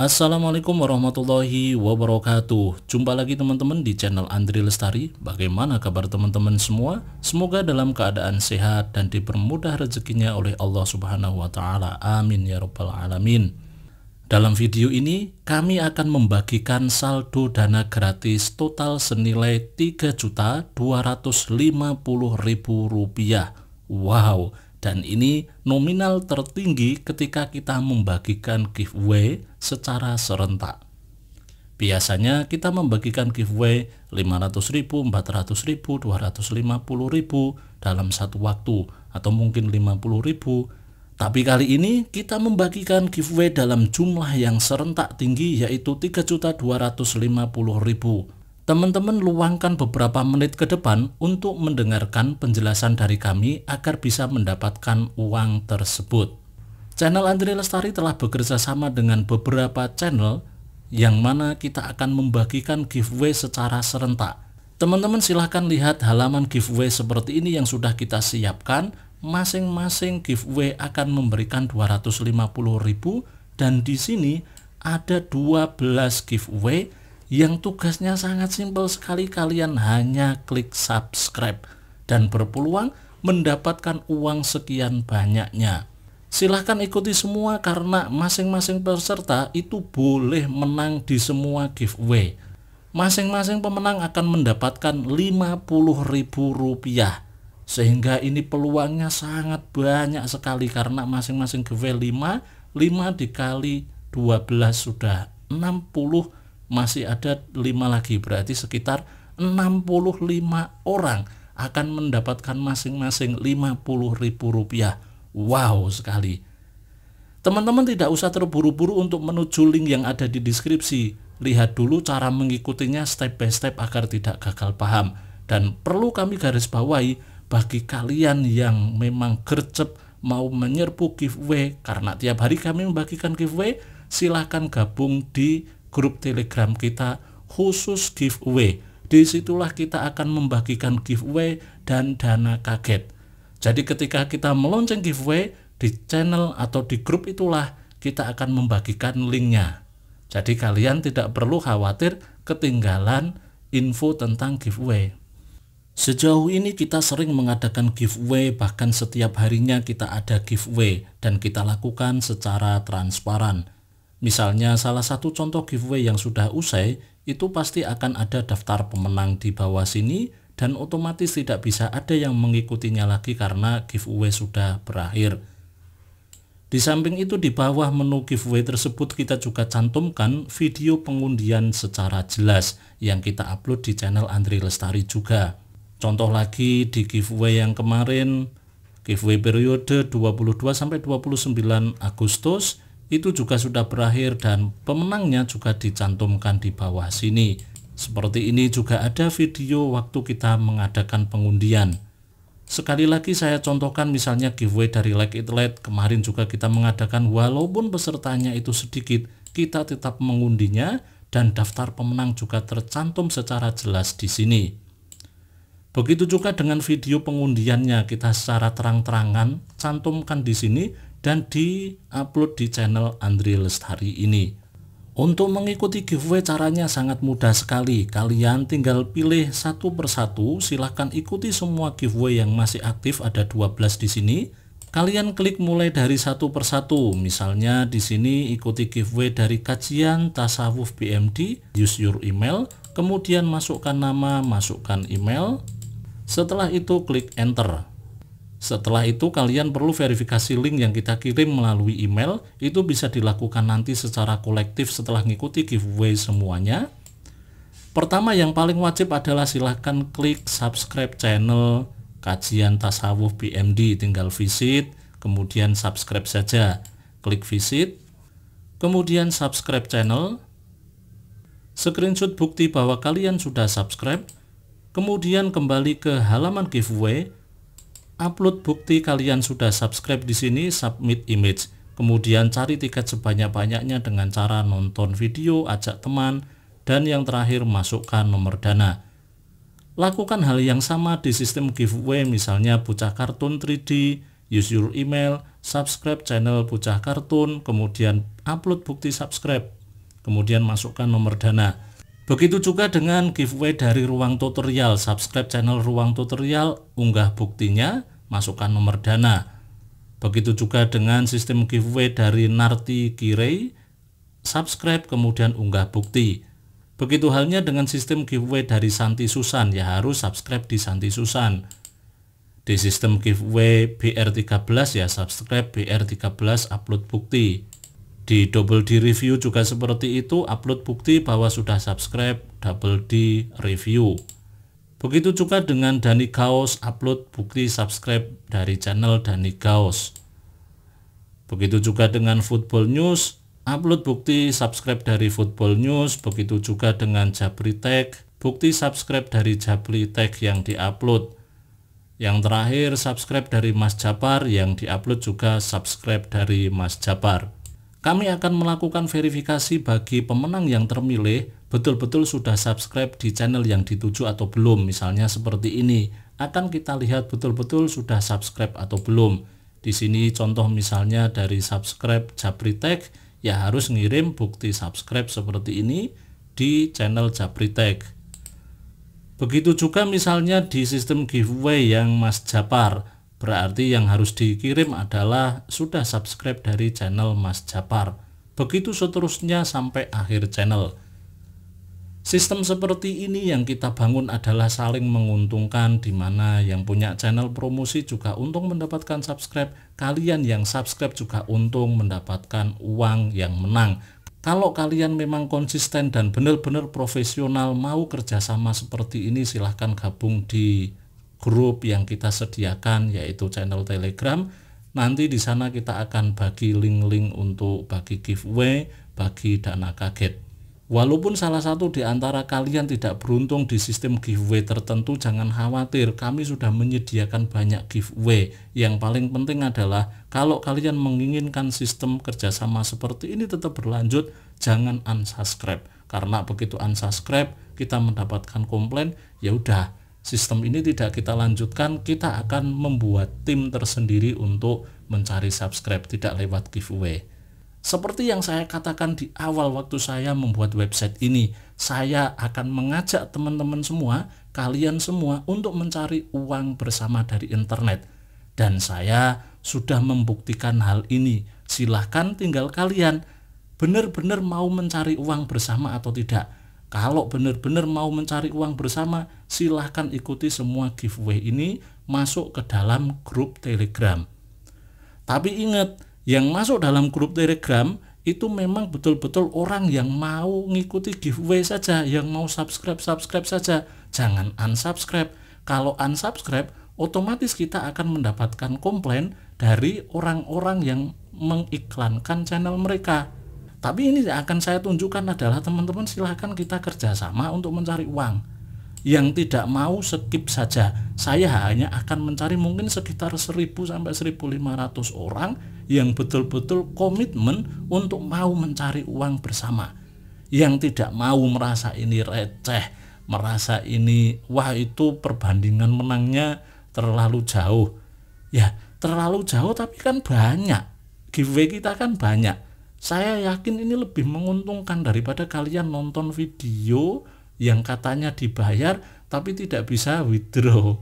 Assalamualaikum warahmatullahi wabarakatuh. Jumpa lagi teman-teman di channel Andre Lestari. Bagaimana kabar teman-teman semua? Semoga dalam keadaan sehat dan dipermudah rezekinya oleh Allah Subhanahu wa Ta'ala. Amin ya Rabbal Alamin. Dalam video ini kami akan membagikan saldo dana gratis total senilai Rp3.250.000. Wow, dan ini nominal tertinggi ketika kita membagikan giveaway secara serentak. Biasanya kita membagikan giveaway 500.000, 400.000, 250.000 dalam satu waktu atau mungkin 50.000. Tapi kali ini kita membagikan giveaway dalam jumlah yang serentak tinggi yaitu 3.250.000. Teman-teman luangkan beberapa menit ke depan untuk mendengarkan penjelasan dari kami agar bisa mendapatkan uang tersebut. Channel Andre Lestari telah bekerja sama dengan beberapa channel yang mana kita akan membagikan giveaway secara serentak. Teman-teman silahkan lihat halaman giveaway seperti ini yang sudah kita siapkan. Masing-masing giveaway akan memberikan 250.000 dan di sini ada 12 giveaway yang tugasnya sangat simpel sekali, kalian hanya klik subscribe dan berpeluang mendapatkan uang sekian banyaknya. Silahkan ikuti semua karena masing-masing peserta itu boleh menang di semua giveaway. Masing-masing pemenang akan mendapatkan Rp50.000. Sehingga ini peluangnya sangat banyak sekali karena masing-masing giveaway 5 dikali 12 sudah 60, masih ada 5 lagi, berarti sekitar 65 orang akan mendapatkan masing-masing Rp50.000. Wow sekali. Teman-teman tidak usah terburu-buru untuk menuju link yang ada di deskripsi. Lihat dulu cara mengikutinya step by step agar tidak gagal paham. Dan perlu kami garis bawahi, bagi kalian yang memang gercep mau menyerbu giveaway karena tiap hari kami membagikan giveaway, silahkan gabung di grup Telegram kita khusus giveaway. Disitulah kita akan membagikan giveaway dan dana kaget. Jadi ketika kita melunceng giveaway di channel atau di grup itulah kita akan membagikan linknya. Jadi kalian tidak perlu khawatir ketinggalan info tentang giveaway. Sejauh ini kita sering mengadakan giveaway, bahkan setiap harinya kita ada giveaway dan kita lakukan secara transparan. Misalnya salah satu contoh giveaway yang sudah usai, itu pasti akan ada daftar pemenang di bawah sini dan otomatis tidak bisa ada yang mengikutinya lagi karena giveaway sudah berakhir. Di samping itu di bawah menu giveaway tersebut kita juga cantumkan video pengundian secara jelas yang kita upload di channel Andre Lestari juga. Contoh lagi di giveaway yang kemarin, giveaway periode 22–29 Agustus, itu juga sudah berakhir dan pemenangnya juga dicantumkan di bawah sini. Seperti ini juga ada video waktu kita mengadakan pengundian. Sekali lagi saya contohkan misalnya giveaway dari Like It Late, kemarin juga kita mengadakan walaupun pesertanya itu sedikit, kita tetap mengundinya dan daftar pemenang juga tercantum secara jelas di sini. Begitu juga dengan video pengundiannya, kita secara terang-terangan cantumkan di sini dan di-upload di channel Andre Lestari ini. Untuk mengikuti giveaway caranya sangat mudah sekali. Kalian tinggal pilih satu persatu, silahkan ikuti semua giveaway yang masih aktif, ada 12 di sini. Kalian klik mulai dari satu persatu. Misalnya di sini ikuti giveaway dari Kajian Tasawuf PMD, use your email, kemudian masukkan nama, masukkan email. Setelah itu klik enter. Setelah itu kalian perlu verifikasi link yang kita kirim melalui email, itu bisa dilakukan nanti secara kolektif setelah mengikuti giveaway semuanya. Pertama yang paling wajib adalah silahkan klik subscribe channel Kajian Tasawuf PMD, tinggal visit, kemudian subscribe saja. Klik visit, kemudian subscribe channel, screenshot bukti bahwa kalian sudah subscribe, kemudian kembali ke halaman giveaway, upload bukti kalian sudah subscribe di sini, submit image. Kemudian cari tiket sebanyak-banyaknya dengan cara nonton video, ajak teman, dan yang terakhir masukkan nomor dana. Lakukan hal yang sama di sistem giveaway misalnya Bocah Kartun 3D, use your email, subscribe channel Bocah Kartun, kemudian upload bukti subscribe. kemudian masukkan nomor dana. Begitu juga dengan giveaway dari Ruang Tutorial. Subscribe channel Ruang Tutorial, unggah buktinya, masukkan nomor dana. Begitu juga dengan sistem giveaway dari Narti Kirei. Subscribe kemudian unggah bukti. Begitu halnya dengan sistem giveaway dari Santi Susan, ya harus subscribe di Santi Susan. Di sistem giveaway BR13 ya subscribe BR13 upload bukti. Di Double D Review juga seperti itu, upload bukti bahwa sudah subscribe Double D Review. Begitu juga dengan Dani Kaos, upload bukti subscribe dari channel Dani Kaos. Begitu juga dengan Football News, upload bukti subscribe dari Football News. Begitu juga dengan Japri Tech, bukti subscribe dari Japri Tech yang diupload. Yang terakhir subscribe dari Mas Japar, yang diupload juga subscribe dari Mas Japar. Kami akan melakukan verifikasi bagi pemenang yang terpilih betul-betul sudah subscribe di channel yang dituju atau belum. Misalnya seperti ini, akan kita lihat betul-betul sudah subscribe atau belum. Di sini contoh misalnya dari subscribe Japri Tech, ya harus ngirim bukti subscribe seperti ini di channel Japri Tech. Begitu juga misalnya di sistem giveaway yang Mas Japar, berarti yang harus dikirim adalah sudah subscribe dari channel Mas Japar. Begitu seterusnya sampai akhir channel. Sistem seperti ini yang kita bangun adalah saling menguntungkan, di mana yang punya channel promosi juga untung mendapatkan subscribe, kalian yang subscribe juga untung mendapatkan uang yang menang. Kalau kalian memang konsisten dan benar-benar profesional mau kerjasama seperti ini, silahkan gabung di grup yang kita sediakan, yaitu channel Telegram. Nanti di sana kita akan bagi link-link untuk bagi giveaway, bagi dana kaget. Walaupun salah satu di antara kalian tidak beruntung di sistem giveaway tertentu, jangan khawatir, kami sudah menyediakan banyak giveaway. Yang paling penting adalah kalau kalian menginginkan sistem kerjasama seperti ini tetap berlanjut, jangan unsubscribe. Karena begitu unsubscribe, kita mendapatkan komplain, ya udah, sistem ini tidak kita lanjutkan, kita akan membuat tim tersendiri untuk mencari subscribe, tidak lewat giveaway. Seperti yang saya katakan di awal waktu saya membuat website ini, saya akan mengajak teman-teman semua, kalian semua untuk mencari uang bersama dari internet. Dan saya sudah membuktikan hal ini. Silahkan tinggal kalian benar-benar mau mencari uang bersama atau tidak. Kalau benar-benar mau mencari uang bersama, silahkan ikuti semua giveaway ini, masuk ke dalam grup Telegram. Tapi ingat, yang masuk dalam grup Telegram itu memang betul-betul orang yang mau ngikuti giveaway saja, yang mau subscribe saja. Jangan unsubscribe. Kalau unsubscribe, otomatis kita akan mendapatkan komplain dari orang-orang yang mengiklankan channel mereka. Tapi ini akan saya tunjukkan adalah teman-teman silahkan kita kerjasama untuk mencari uang. Yang tidak mau skip saja. Saya hanya akan mencari mungkin sekitar 1000 sampai 1500 orang yang betul-betul komitmen untuk mau mencari uang bersama. Yang tidak mau merasa ini receh, merasa ini wah itu perbandingan menangnya terlalu jauh. Ya, terlalu jauh tapi kan banyak. Giveaway kita kan banyak. Saya yakin ini lebih menguntungkan daripada kalian nonton video yang katanya dibayar tapi tidak bisa withdraw,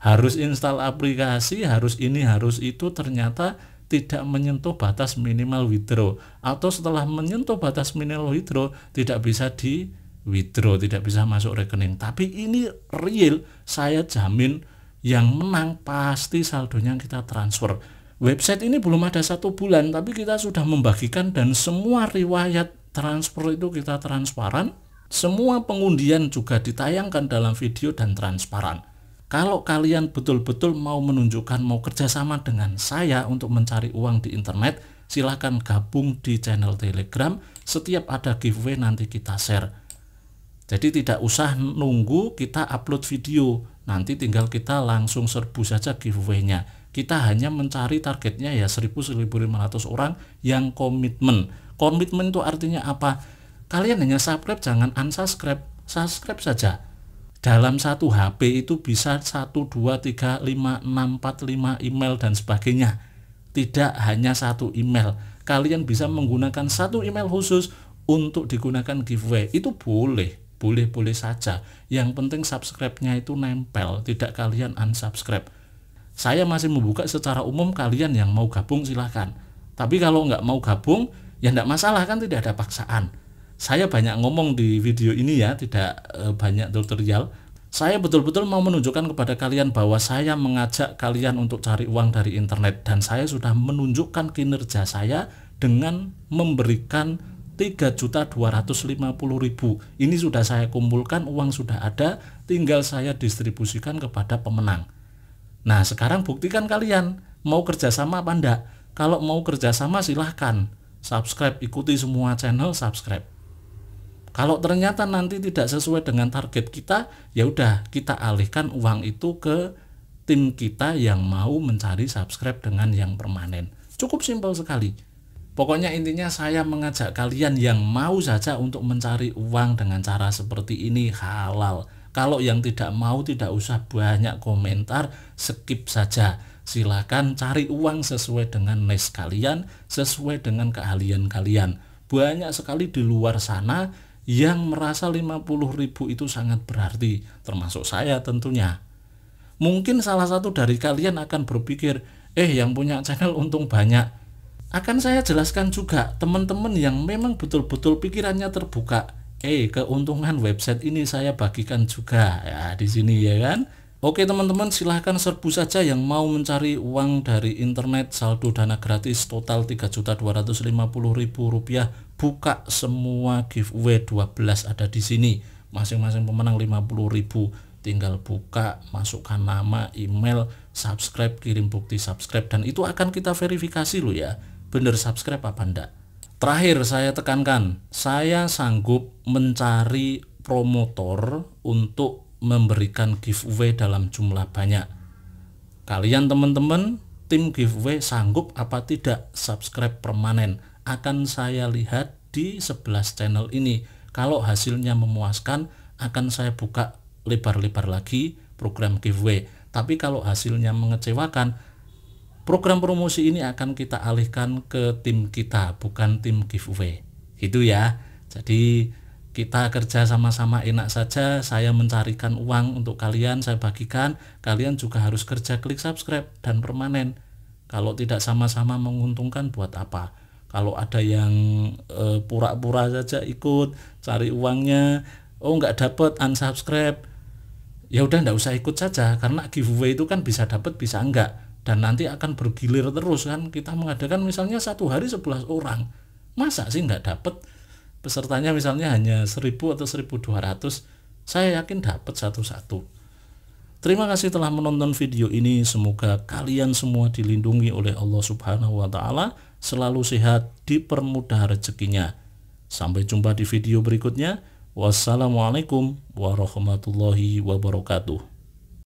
harus install aplikasi, harus ini harus itu, ternyata tidak menyentuh batas minimal withdraw, atau setelah menyentuh batas minimal withdraw tidak bisa di withdraw, tidak bisa masuk rekening. Tapi ini real, saya jamin yang menang pasti saldonya kita transfer. Website ini belum ada 1 bulan tapi kita sudah membagikan, dan semua riwayat transfer itu kita transparan. Semua pengundian juga ditayangkan dalam video dan transparan. Kalau kalian betul-betul mau menunjukkan mau kerjasama dengan saya untuk mencari uang di internet, silahkan gabung di channel Telegram. Setiap ada giveaway nanti kita share. Jadi tidak usah nunggu kita upload video, nanti tinggal kita langsung serbu saja giveaway-nya. Kita hanya mencari targetnya ya 1000-1500 orang yang komitmen. Komitmen itu artinya apa? Kalian hanya subscribe, jangan unsubscribe, subscribe saja. Dalam satu HP itu bisa 1, 2, 3, 5, 6, 4, 5 email dan sebagainya. Tidak hanya 1 email. Kalian bisa menggunakan 1 email khusus untuk digunakan giveaway itu boleh-boleh saja. Yang penting subscribe-nya itu nempel, tidak kalian unsubscribe. Saya masih membuka secara umum, kalian yang mau gabung silahkan. Tapi kalau nggak mau gabung, ya nggak masalah, kan tidak ada paksaan. Saya banyak ngomong di video ini ya, tidak banyak tutorial. Saya betul-betul mau menunjukkan kepada kalian bahwa saya mengajak kalian untuk cari uang dari internet. Dan saya sudah menunjukkan kinerja saya dengan memberikan 3.250.000. Ini sudah saya kumpulkan, uang sudah ada, tinggal saya distribusikan kepada pemenang. Nah, sekarang buktikan kalian mau kerjasama apa enggak. Kalau mau kerjasama silahkan subscribe, ikuti semua channel subscribe. Kalau ternyata nanti tidak sesuai dengan target kita, ya udah kita alihkan uang itu ke tim kita yang mau mencari subscribe dengan yang permanen. Cukup simpel sekali. Pokoknya intinya saya mengajak kalian yang mau saja untuk mencari uang dengan cara seperti ini, halal. Kalau yang tidak mau tidak usah banyak komentar, skip saja. Silakan cari uang sesuai dengan niche kalian, sesuai dengan keahlian kalian. Banyak sekali di luar sana yang merasa 50.000 itu sangat berarti, termasuk saya tentunya. Mungkin salah satu dari kalian akan berpikir, yang punya channel untung banyak. Akan saya jelaskan juga, teman-teman yang memang betul-betul pikirannya terbuka, keuntungan website ini saya bagikan juga ya di sini ya kan. Oke teman-teman, silahkan serbu saja yang mau mencari uang dari internet, saldo dana gratis total 3.250.000 rupiah. Buka semua giveaway, 12 ada di sini, masing-masing pemenang 50.000. Tinggal buka, masukkan nama, email, subscribe, kirim bukti subscribe, dan itu akan kita verifikasi loh ya, bener subscribe apa enggak. Terakhir saya tekankan, saya sanggup mencari promotor untuk memberikan giveaway dalam jumlah banyak. Kalian teman-teman tim giveaway sanggup apa tidak subscribe permanen, akan saya lihat di 11 channel ini. Kalau hasilnya memuaskan, akan saya buka lebar-lebar lagi program giveaway. Tapi kalau hasilnya mengecewakan, program promosi ini akan kita alihkan ke tim kita, bukan tim giveaway. Itu ya. Jadi kita kerja sama-sama enak saja. Saya mencarikan uang untuk kalian, saya bagikan. Kalian juga harus kerja, klik subscribe dan permanen. Kalau tidak sama-sama menguntungkan, buat apa? Kalau ada yang pura-pura saja ikut cari uangnya, nggak dapat, unsubscribe. Ya udah, nggak usah ikut saja, karena giveaway itu kan bisa dapat bisa enggak. Dan nanti akan bergilir terus kan. Kita mengadakan misalnya satu hari 11 orang. Masa sih nggak dapat? Pesertanya misalnya hanya 1.000 atau 1.200. Saya yakin dapat satu-satu. Terima kasih telah menonton video ini. Semoga kalian semua dilindungi oleh Allah Subhanahu wa Ta'ala, selalu sehat, dipermudah rezekinya. Sampai jumpa di video berikutnya. Wassalamualaikum warahmatullahi wabarakatuh.